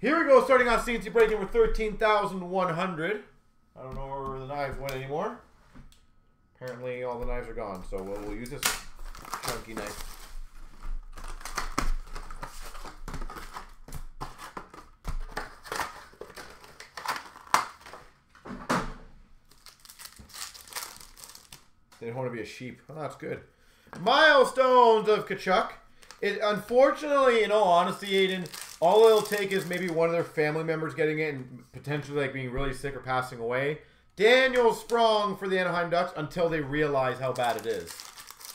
Here we go, starting off CNC break number 13,100. I don't know where the knives went anymore. Apparently all the knives are gone, so we'll use this chunky knife. They didn't want to be a sheep. Oh, that's good. Milestones of Tkachuk. It, unfortunately, in all honesty, Aiden, all it'll take is maybe one of their family members getting it and potentially like being really sick or passing away. Daniel Sprong for the Anaheim Ducks until they realize how bad it is.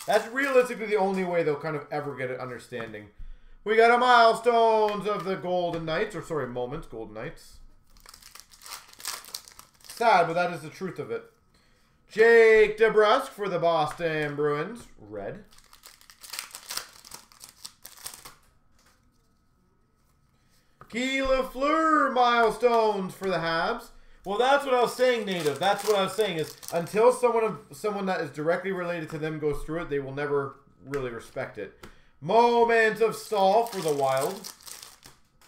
That's realistically the only way they'll kind of ever get an understanding. We got a Milestones of the Golden Knights, or sorry, Moments, Golden Knights. Sad, but that is the truth of it. Jake DeBrusk for the Boston Bruins, red. Guy Lafleur milestones for the Habs. Well, that's what I was saying, Native. That's what I was saying is until someone that is directly related to them goes through it, they will never really respect it. Moments of Stall for the Wild.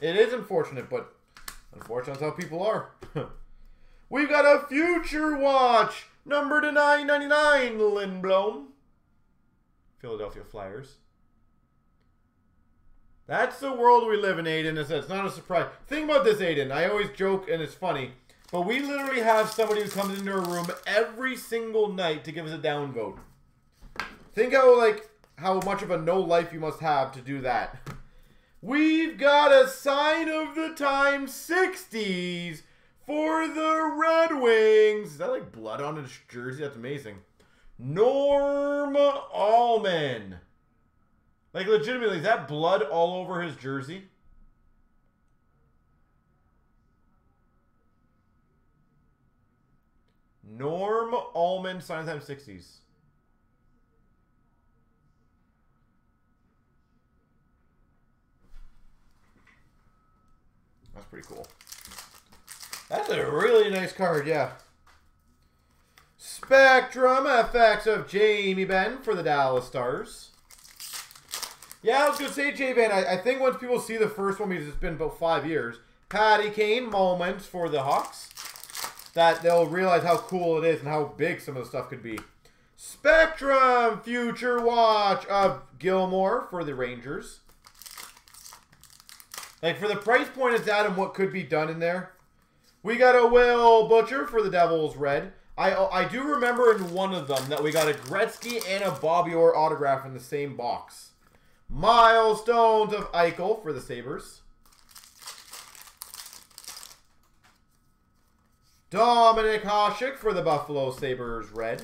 It is unfortunate, but unfortunate is how people are. We've got a Future Watch. Number to 999, Lindblom. Philadelphia Flyers. That's the world we live in, Aiden. It's not a surprise. Think about this, Aiden. I always joke, and it's funny, but we literally have somebody who comes into a room every single night to give us a downvote. Think how much of a no life you must have to do that. We've got a sign of the time 60s. For the Red Wings. Is that like blood on his jersey? That's amazing. Norm Allman. Like legitimately, is that blood all over his jersey? Norm Allman, sign time 60s. That's pretty cool. That's a really nice card, yeah. Spectrum FX of Jamie Benn for the Dallas Stars. Yeah, I was going to say, Jamie Benn, I think once people see the first one, because it's been about 5 years. Patty Kane, Moments for the Hawks. That they'll realize how cool it is and how big some of the stuff could be. Spectrum Future Watch of Gilmore for the Rangers. Like, for the price point it's at and what could be done in there. We got a Will Butcher for the Devils, red. I do remember in one of them that we got a Gretzky and a Bobby Orr autograph in the same box. Milestones of Eichel for the Sabres. Dominic Hasek for the Buffalo Sabres, red.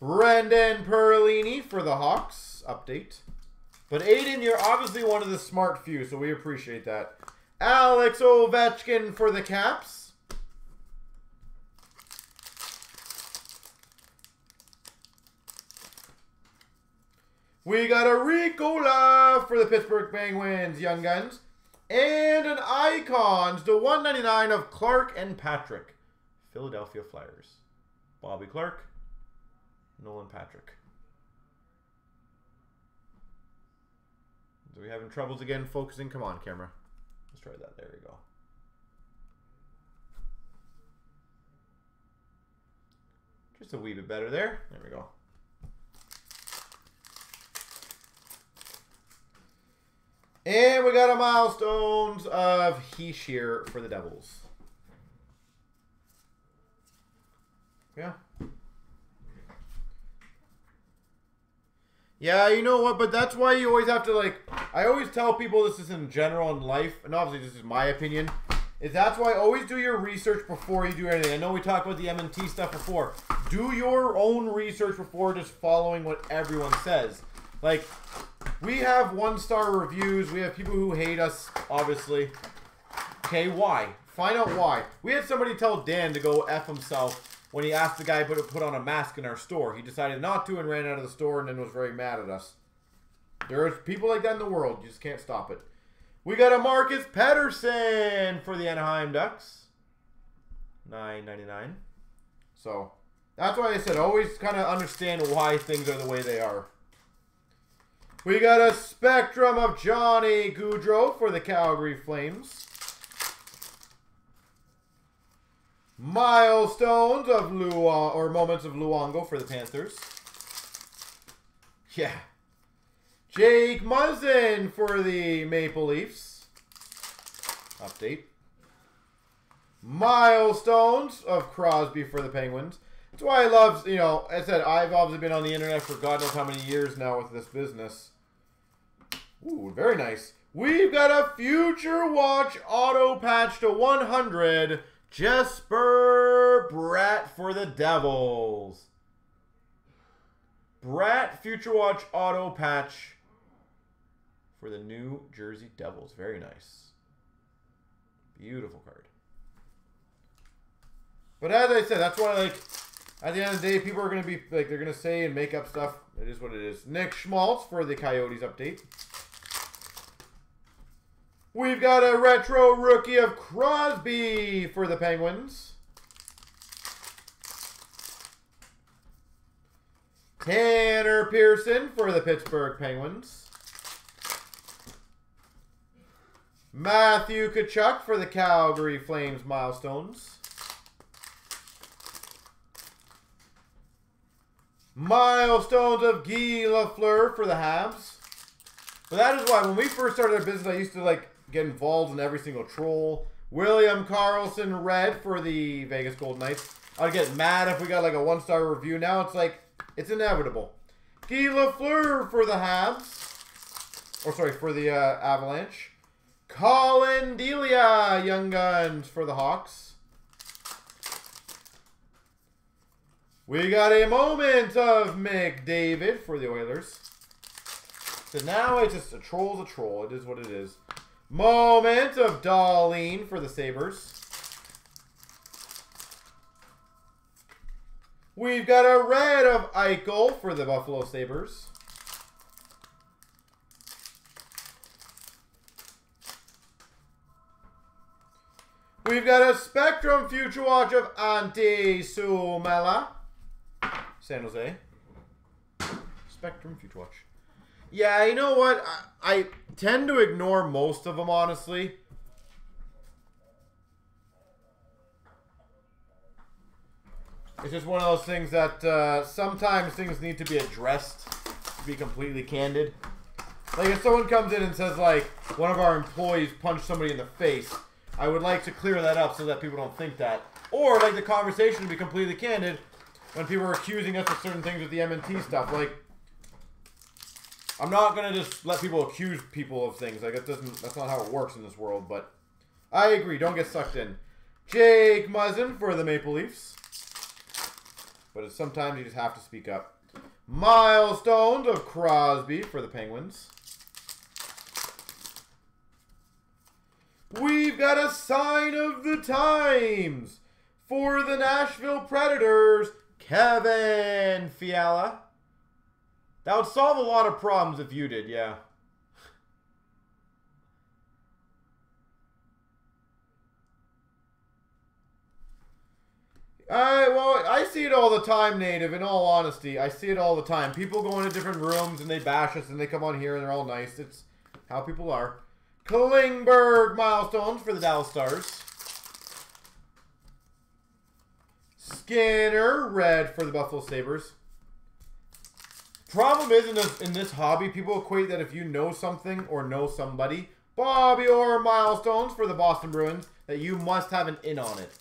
Brendan Perlini for the Hawks, update. But Aiden, you're obviously one of the smart few, so we appreciate that. Alex Ovechkin for the Caps. We got a Rico Love for the Pittsburgh Penguins, Young Guns. And an Icons to 199 of Clarke and Patrick. Philadelphia Flyers. Bobby Clarke, Nolan Patrick. So we're having troubles again focusing. Come on, camera. Let's try that. There we go. Just a wee bit better there. There we go. And we got a Milestones of He Shear for the Devils. Yeah. Yeah, you know what, but that's why you always have to, like, I always tell people this is in general in life, and obviously this is my opinion, is that's why I always do your research before you do anything. I know we talked about the M&T stuff before. Do your own research before just following what everyone says. Like, we have one-star reviews. We have people who hate us, obviously. Okay, why? Find out why. We had somebody tell Dan to go F himself. When he asked the guy to put on a mask in our store, he decided not to and ran out of the store and then was very mad at us. There's people like that in the world. You just can't stop it. We got a Marcus Pedersen for the Anaheim Ducks. $9.99. So, that's why I said always kind of understand why things are the way they are. We got a spectrum of Johnny Gaudreau for the Calgary Flames. Milestones of moments of Luongo for the Panthers. Yeah. Jake Muzzin for the Maple Leafs. Update. Milestones of Crosby for the Penguins. That's why I love, you know, I said I've obviously been on the internet for God knows how many years now with this business. Ooh, very nice. We've got a Future Watch auto patch to 100. Jesper Bratt for the Devils. Bratt Future Watch auto patch for the New Jersey Devils. Very nice. Beautiful card. But as I said, that's why, like, at the end of the day, people are going to be, like, they're going to say and make up stuff. It is what it is. Nick Schmaltz for the Coyotes update. We've got a retro rookie of Crosby for the Penguins. Tanner Pearson for the Pittsburgh Penguins. Matthew Tkachuk for the Calgary Flames milestones. Milestones of Guy Lafleur for the Habs. But that is why when we first started our business, I used to like get involved in every single troll. William Carlson red for the Vegas Golden Knights. I'd get mad if we got like a one-star review. Now it's like, it's inevitable. Guy Lafleur for the Habs. Or sorry, for the Avalanche. Colin Delia, Young Guns for the Hawks. We got a moment of McDavid for the Oilers. So now it's just a troll's a troll. It is what it is. Moment of Darlene for the Sabres. We've got a red of Eichel for the Buffalo Sabres. We've got a Spectrum Future Watch of Ante Suomela. San Jose. Spectrum Future Watch. Yeah, you know what? I tend to ignore most of them, honestly. It's just one of those things that sometimes things need to be addressed, to be completely candid. Like if someone comes in and says, like, one of our employees punched somebody in the face, I would like to clear that up so that people don't think that. Or, like, the conversation to be completely candid, when people are accusing us of certain things with the M&T stuff, like, I'm not going to just let people accuse people of things. Like, that's not how it works in this world, but I agree. Don't get sucked in. Jake Muzzin for the Maple Leafs. But it's sometimes you just have to speak up. Milestones of Crosby for the Penguins. We've got a sign of the times for the Nashville Predators, Kevin Fiala. That would solve a lot of problems if you did, yeah. I see it all the time, Native, in all honesty. I see it all the time. People go into different rooms and they bash us and they come on here and they're all nice. It's how people are. Klingberg milestones for the Dallas Stars. Skinner red for the Buffalo Sabres. Problem is in this hobby, people equate that if you know something or know somebody, Bobby Orr milestones for the Boston Bruins, that you must have an in on it.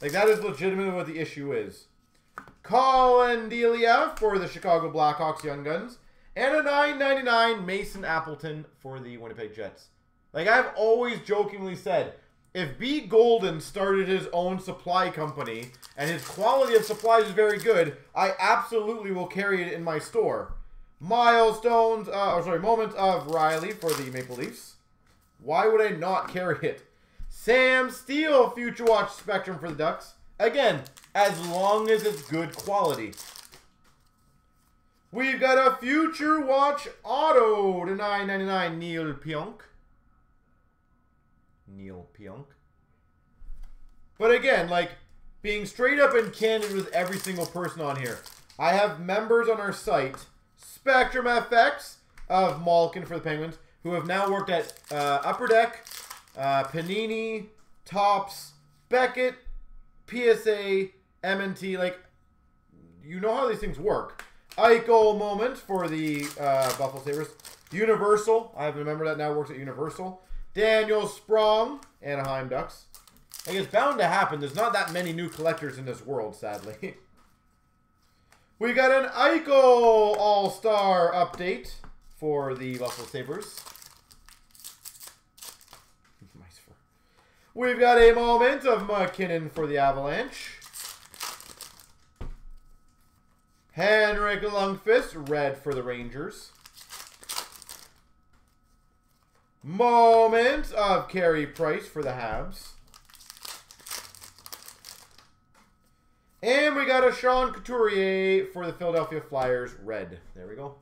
Like that is legitimately what the issue is. Colin Delia for the Chicago Blackhawks Young Guns. And a $9.99 Mason Appleton for the Winnipeg Jets. Like I've always jokingly said, if B. Golden started his own supply company and his quality of supplies is very good, I absolutely will carry it in my store. Moment of Riley for the Maple Leafs. Why would I not carry it? Sam Steele Future Watch Spectrum for the Ducks. Again, as long as it's good quality. We've got a Future Watch auto to $9.99 Neil Pionk. But again, like, being straight up and candid with every single person on here. I have members on our site Spectrum FX of Malkin for the Penguins, who have now worked at Upper Deck, Panini, Topps, Beckett, PSA, M&T. Like, you know how these things work. Eichel moment for the Buffalo Sabres. Universal. I remember that now works at Universal. Daniel Sprong, Anaheim Ducks. Like, it's bound to happen. There's not that many new collectors in this world, sadly. We got an Eichel All-Star update for the Buffalo Sabres. We've got a moment of McKinnon for the Avalanche. Henrik Lundqvist, red for the Rangers. Moment of Carey Price for the Habs. And we got a Sean Couturier for the Philadelphia Flyers, red. There we go.